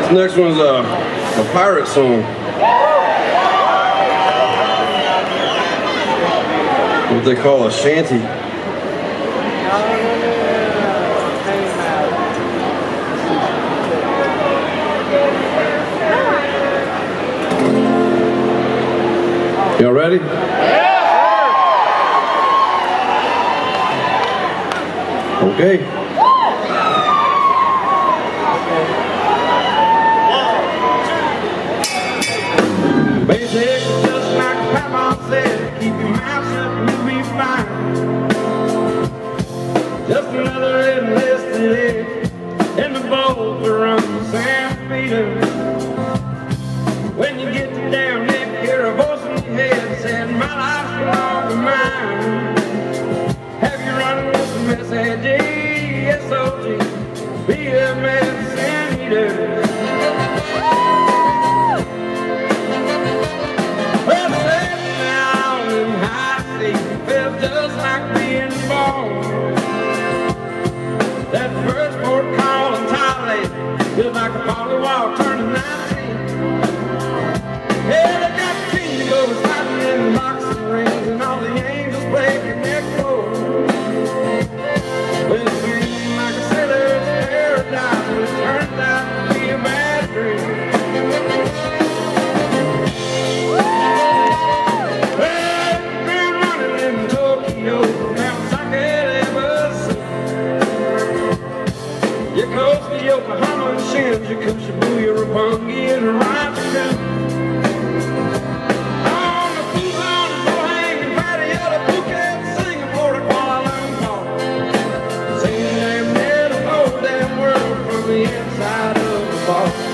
This next one's a pirate song. What they call a shanty. Y'all ready? Yeah! Okay. Basic, just like Papa said, keep your mouth shut and you'll be fine. Just another enlisted in the boat for Uncle Sam Peter. When you get to Dam Neck, hear a voice in your head saying, my life's belong to mine. Have you run with some SAG SOG? Be a medicine eater. Well, sailing down in high seas feels just like being born. That first port call in Thailand feels like a polywall turning 19. Yeah, they got the king to go sliding in the boxing rings, and all the angels play your neck roll. Well, it seemed like a sailor's paradise, but it turned out to be a bad dream. Well, it's been running in Tokyo, mountains I could ever see. You're close to Yokohama and Shinjuku, you're Shibuya, Roppongi, and Ryushu. Kuala Lumpur, singing Dam Neck, the whole damn world from the inside of the bar.